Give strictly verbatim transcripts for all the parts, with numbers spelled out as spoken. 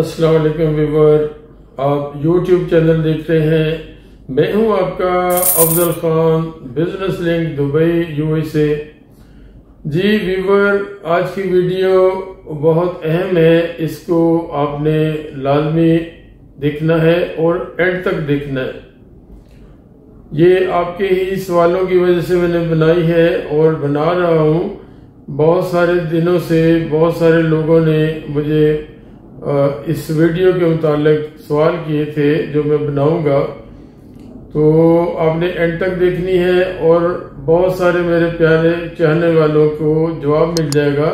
अस्सलाम वालेकुम व्यूअर, आप यूट्यूब चैनल देख रहे हैं। मैं हूं आपका Afzal Khan, business link Dubai UAE से। जी व्यूअर, आज की वीडियो बहुत अहम है, इसको आपने लाजमी देखना है और एंड तक देखना है। ये आपके ही सवालों की वजह से मैंने बनाई है और बना रहा हूं। बहुत सारे दिनों से बहुत सारे लोगों ने मुझे इस वीडियो के मुतालिक सवाल किए थे जो मैं बनाऊंगा, तो आपने एंड तक देखनी है और बहुत सारे मेरे प्यारे चाहने वालों को जवाब मिल जाएगा।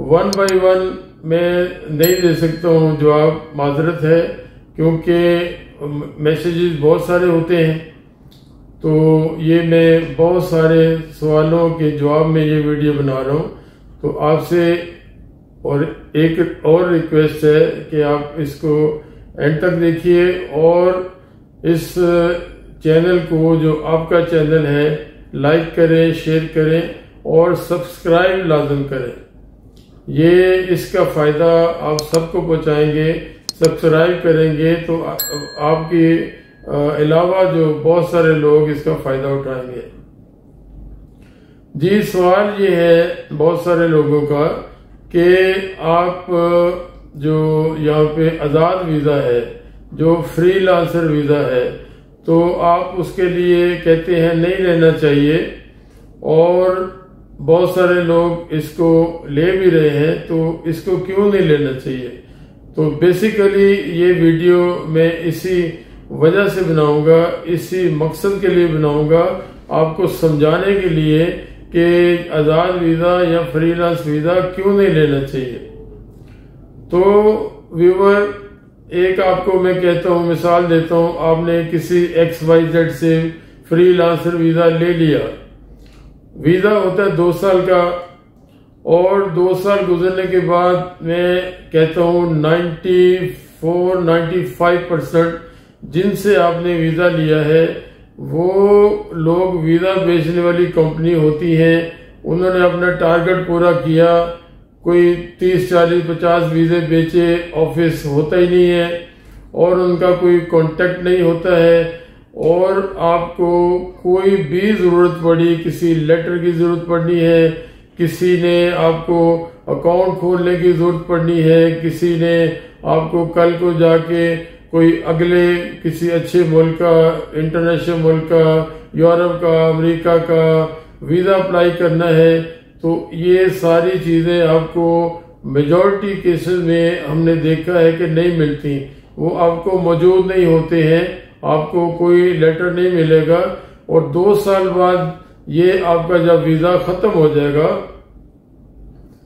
वन बाय वन मैं नहीं दे सकता हूँ जवाब, माजरत है, क्योंकि मैसेजेस बहुत सारे होते हैं। तो ये मैं बहुत सारे सवालों के जवाब में ये वीडियो बना रहा हूँ। तो आपसे और एक और रिक्वेस्ट है कि आप इसको एंड तक देखिए और इस चैनल को, जो आपका चैनल है, लाइक करें, शेयर करें और सब्सक्राइब लाजम करें। ये इसका फ़ायदा आप सबको पहुंचाएंगे। सब्सक्राइब करेंगे तो आ, आपके अलावा जो बहुत सारे लोग इसका फ़ायदा उठाएंगे। जी सवाल ये है बहुत सारे लोगों का कि आप जो यहाँ पे आज़ाद वीज़ा है, जो फ्रीलांसर वीज़ा है, तो आप उसके लिए कहते हैं नहीं लेना चाहिए और बहुत सारे लोग इसको ले भी रहे हैं, तो इसको क्यों नहीं लेना चाहिए। तो बेसिकली ये वीडियो मैं इसी वजह से बनाऊंगा, इसी मकसद के लिए बनाऊंगा, आपको समझाने के लिए कि आज़ाद वीज़ा या फ्रीलांस वीज़ा क्यों नहीं लेना चाहिए। तो व्यूअर, एक आपको मैं कहता हूँ, मिसाल देता हूँ, आपने किसी एक्स वाई जेड से फ्रीलांसर वीज़ा ले लिया। वीज़ा होता है दो साल का और दो साल गुजरने के बाद मैं कहता हूँ ninety four ninety five percent जिनसे आपने वीज़ा लिया है वो लोग वीज़ा बेचने वाली कंपनी होती हैं। उन्होंने अपना टारगेट पूरा किया, कोई तीस चालीस पचास वीज़े बेचे, ऑफिस होता ही नहीं है और उनका कोई कांटेक्ट नहीं होता है। और आपको कोई भी ज़रूरत पड़ी, किसी लेटर की ज़रूरत पड़नी है, किसी ने आपको अकाउंट खोलने की ज़रूरत पड़नी है, किसी ने आपको कल को जाके कोई अगले किसी अच्छे मुल्क का, इंटरनेशनल मुल्क का, यूरोप का, अमेरिका का वीज़ा अप्लाई करना है, तो ये सारी चीज़ें आपको मेजॉरिटी केसेस में हमने देखा है कि नहीं मिलती, वो आपको मौजूद नहीं होते हैं, आपको कोई लेटर नहीं मिलेगा। और दो साल बाद ये आपका जब वीज़ा ख़त्म हो जाएगा,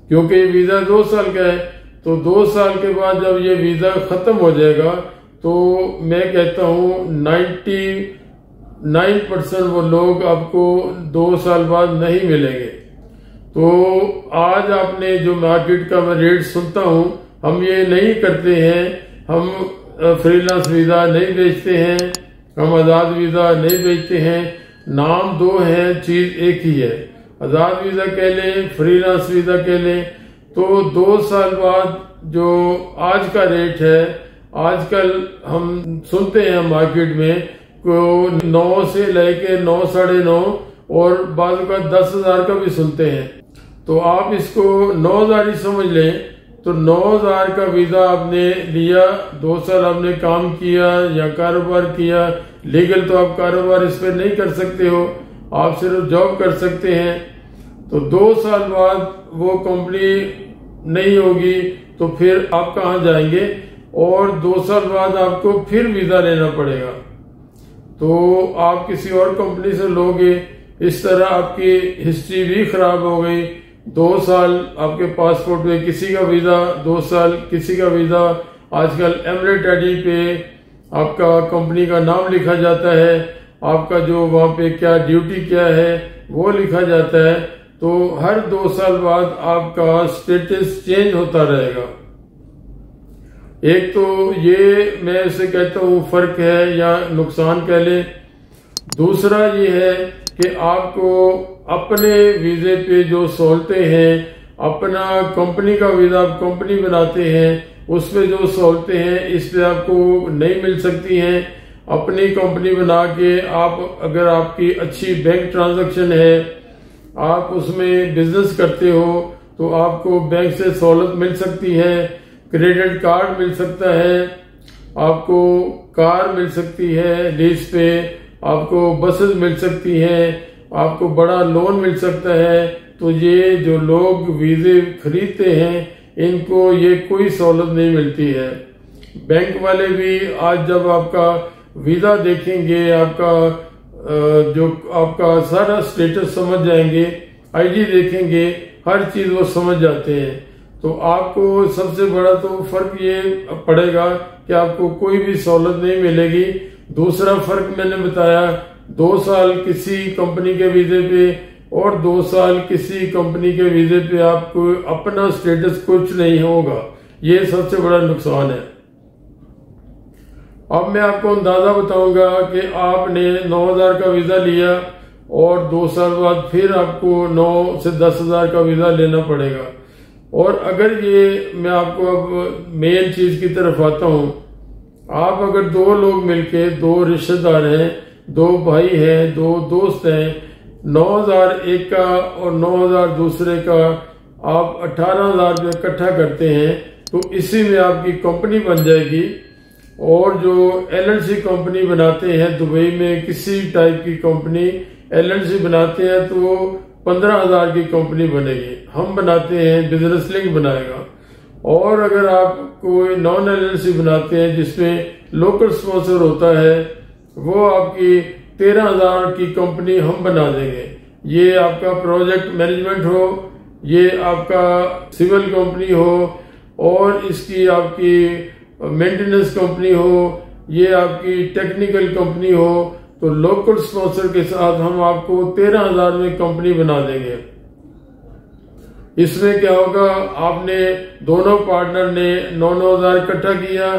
क्योंकि वीज़ा दो साल का है, तो दो साल के बाद जब ये वीज़ा ख़त्म हो जाएगा तो मैं कहता हूँ नाइन्टी नाइन परसेंट वो लोग आपको दो साल बाद नहीं मिलेंगे। तो आज आपने जो मार्केट का मैं रेट सुनता हूँ, हम ये नहीं करते हैं, हम फ्रीलांस वीज़ा नहीं बेचते हैं, हम आज़ाद वीज़ा नहीं बेचते हैं। नाम दो हैं, चीज़ एक ही है। आज़ाद वीज़ा कह लें, फ्रीलांस वीज़ा कह लें। तो दो साल बाद जो आज का रेट है, आजकल हम सुनते हैं मार्केट में को नौ से लेके नौ साढ़े नौ और बाद का दस हजार का भी सुनते हैं। तो आप इसको नौ हजार ही समझ लें। तो नौ हजार का वीज़ा आपने लिया, दो साल आपने काम किया या कारोबार किया। लीगल तो आप कारोबार इस पर नहीं कर सकते हो, आप सिर्फ जॉब कर सकते हैं। तो दो साल बाद वो कंपनी नहीं होगी तो फिर आप कहाँ जाएंगे और दो साल बाद आपको फिर वीज़ा लेना पड़ेगा। तो आप किसी और कंपनी से लोगे, इस तरह आपकी हिस्ट्री भी खराब हो गई। दो साल आपके पासपोर्ट पे, किसी का वीज़ा दो साल, किसी का वीज़ा आजकल एमरेट आईडी पे आपका कंपनी का नाम लिखा जाता है, आपका जो वहाँ पे क्या ड्यूटी क्या है वो लिखा जाता है। तो हर दो साल बाद आपका स्टेटस चेंज होता रहेगा। एक तो ये मैं इसे कहता हूँ फ़र्क है या नुकसान कह लें। दूसरा ये है कि आपको अपने वीज़े पे जो सोलते हैं, अपना कंपनी का वीज़ा आप कंपनी बनाते हैं, उसमें जो सहूलतें हैं इस पर आपको नहीं मिल सकती हैं। अपनी कंपनी बना के आप, अगर आपकी अच्छी बैंक ट्रांजैक्शन है, आप उसमें बिजनेस करते हो तो आपको बैंक से सहूलत मिल सकती है, क्रेडिट कार्ड मिल सकता है, आपको कार मिल सकती है लीज पे, आपको बसेस मिल सकती हैं, आपको बड़ा लोन मिल सकता है। तो ये जो लोग वीजे खरीदते हैं इनको ये कोई सहूलत नहीं मिलती है। बैंक वाले भी आज जब आपका वीजा देखेंगे, आपका जो आपका सारा स्टेटस समझ जाएंगे, आईडी देखेंगे, हर चीज वो समझ जाते हैं। तो आपको सबसे बड़ा तो फर्क ये पड़ेगा कि आपको कोई भी सहूलत नहीं मिलेगी। दूसरा फर्क मैंने बताया, दो साल किसी कंपनी के वीजे पे और दो साल किसी कंपनी के वीजे पे आपको अपना स्टेटस कुछ नहीं होगा। ये सबसे बड़ा नुकसान है। अब मैं आपको अंदाजा बताऊंगा कि आपने नौ हज़ार का वीजा लिया और दो साल बाद फिर आपको नौ से दस हज़ार का वीजा लेना पड़ेगा। और अगर ये, मैं आपको अब मेन चीज की तरफ आता हूँ, आप अगर दो लोग मिलके, दो रिश्तेदार हैं, दो भाई हैं, दो दोस्त हैं, नौ हज़ार एक का और नौ हज़ार दूसरे का आप अठारह हज़ार रुपये इकट्ठा करते हैं तो इसी में आपकी कंपनी बन जाएगी। और जो एल एंड सी कंपनी बनाते हैं दुबई में, किसी टाइप की कंपनी एल एंड सी बनाते हैं तो वो पंद्रह हजार की कंपनी बनेगी। हम बनाते हैं, बिजनेस लिंक बनाएगा। और अगर आप कोई नॉन एल एंड सी बनाते हैं जिसमें लोकल स्पॉन्सर होता है, वो आपकी तेरह हजार की कंपनी हम बना देंगे। ये आपका प्रोजेक्ट मैनेजमेंट हो, ये आपका सिविल कंपनी हो, और इसकी आपकी मेंटेनेंस कंपनी हो, ये आपकी टेक्निकल कंपनी हो, तो लोकल स्पॉन्सर के साथ हम आपको तेरह हजार में कंपनी बना देंगे। इसमें क्या होगा, आपने दोनों पार्टनर ने नौ नौ हजार इकट्ठा किया,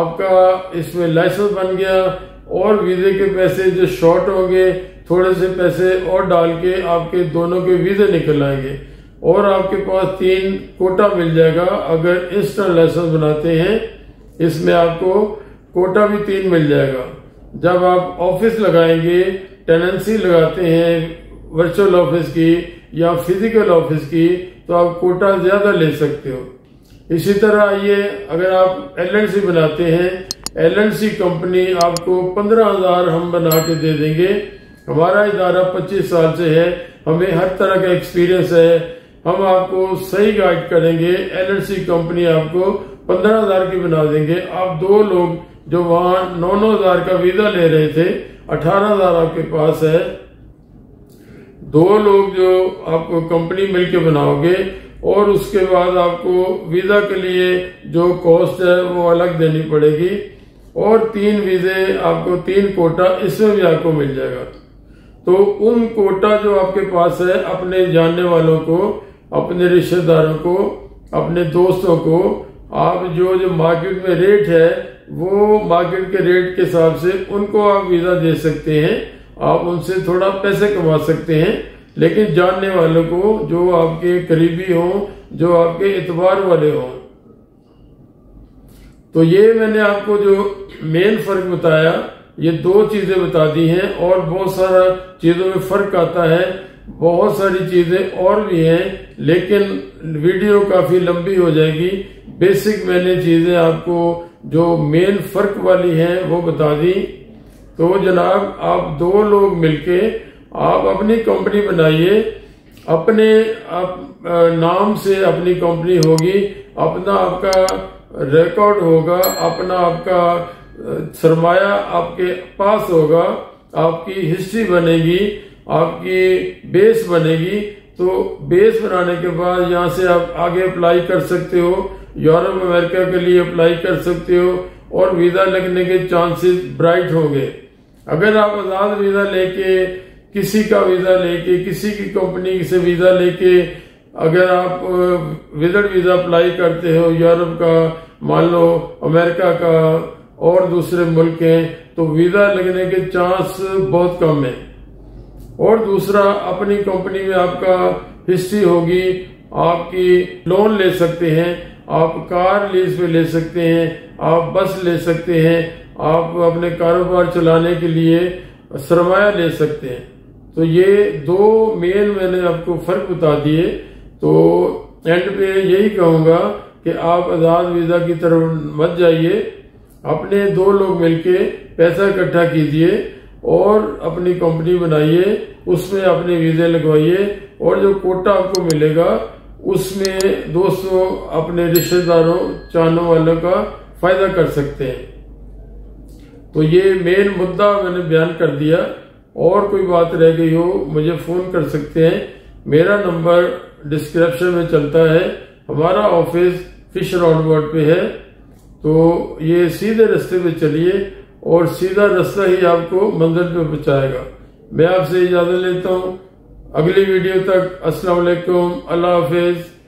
आपका इसमें लाइसेंस बन गया, और वीजे के पैसे जो शॉर्ट होंगे थोड़े से पैसे और डाल के आपके दोनों के वीजे निकल आएंगे और आपके पास तीन कोटा मिल जाएगा। अगर इंस्टेंट लाइसेंस बनाते हैं इसमें आपको कोटा भी तीन मिल जाएगा। जब आप ऑफिस लगाएंगे, टेनेंसी लगाते हैं वर्चुअल ऑफिस की या फिजिकल ऑफिस की, तो आप कोटा ज्यादा ले सकते हो। इसी तरह आइए, अगर आप एल एंड सी बनाते हैं, एल एंड सी कंपनी आपको पंद्रह हजार हम बना के दे देंगे। हमारा इदारा पच्चीस साल से है, हमें हर तरह का एक्सपीरियंस है, हम आपको सही गाइड करेंगे। एल एंड सी कंपनी आपको पंद्रह हजार की बना देंगे। आप दो लोग जो वहां नौ नौ हजार का वीजा ले रहे थे, अठारह हजार आपके पास है। दो लोग जो आपको कंपनी मिलके बनाओगे, और उसके बाद आपको वीजा के लिए जो कॉस्ट है वो अलग देनी पड़ेगी। और तीन वीजे आपको, तीन कोटा इसमें भी आपको मिल जाएगा। तो उन कोटा जो आपके पास है, अपने जानने वालों को, अपने रिश्तेदारों को, अपने दोस्तों को, आप जो जो मार्केट में रेट है वो मार्केट के रेट के हिसाब से उनको आप वीजा दे सकते हैं। आप उनसे थोड़ा पैसे कमा सकते हैं, लेकिन जानने वालों को, जो आपके करीबी हों, जो आपके एतबार वाले हों। तो ये मैंने आपको जो मेन फर्क बताया, ये दो चीजें बता दी हैं, और बहुत सारा चीजों में फर्क आता है, बहुत सारी चीजें और भी हैं, लेकिन वीडियो काफी लंबी हो जाएगी। बेसिक मैंने चीजें आपको जो मेन फर्क वाली हैं वो बता दी। तो जनाब, आप दो लोग मिलके आप अपनी कंपनी बनाइए, अपने आप नाम से अपनी कंपनी होगी, अपना आपका रिकॉर्ड होगा, अपना आपका सरमाया आपके पास होगा, आपकी हिस्ट्री बनेगी, आपकी बेस बनेगी। तो बेस बनाने के बाद यहाँ से आप आगे अप्लाई कर सकते हो, यूरोप अमेरिका के लिए अप्लाई कर सकते हो, और वीजा लगने के चांसेस ब्राइट होंगे। अगर आप आजाद वीजा लेके, किसी का वीजा लेके, किसी की कंपनी से वीजा लेके, अगर आप विजिट वीजा अप्लाई करते हो, यूरोप का मान लो, अमेरिका का और दूसरे मुल्क हैं, तो वीजा लगने के चांस बहुत कम है। और दूसरा, अपनी कंपनी में आपका हिस्ट्री होगी, आपकी लोन ले सकते हैं, आप कार लीज पे ले सकते हैं, आप बस ले सकते हैं, आप अपने कारोबार चलाने के लिए सरमाया ले सकते हैं। तो ये दो मेन मैंने आपको फर्क बता दिए। तो एंड पे यही कहूँगा कि आप आज़ाद वीज़ा की तरफ मत जाइए, अपने दो लोग मिलके पैसा इकट्ठा कीजिए और अपनी कंपनी बनाइए, उसमें अपने वीज़े लगवाइए और जो कोटा आपको मिलेगा उसमें दोस्तों अपने रिश्तेदारों चाहने वालों का फायदा कर सकते हैं। तो ये मेन मुद्दा मैंने बयान कर दिया, और कोई बात रह गई हो मुझे फोन कर सकते हैं, मेरा नंबर डिस्क्रिप्शन में चलता है। हमारा ऑफिस फिशर रोड पे है, तो ये सीधे रास्ते पे चलिए और सीधा रास्ता ही आपको मंजिल पे पहुंचाएगा। मैं आपसे इजाजत लेता हूँ, अगली वीडियो तक अस्सलाम वालेकुम, अल्लाह हाफिज।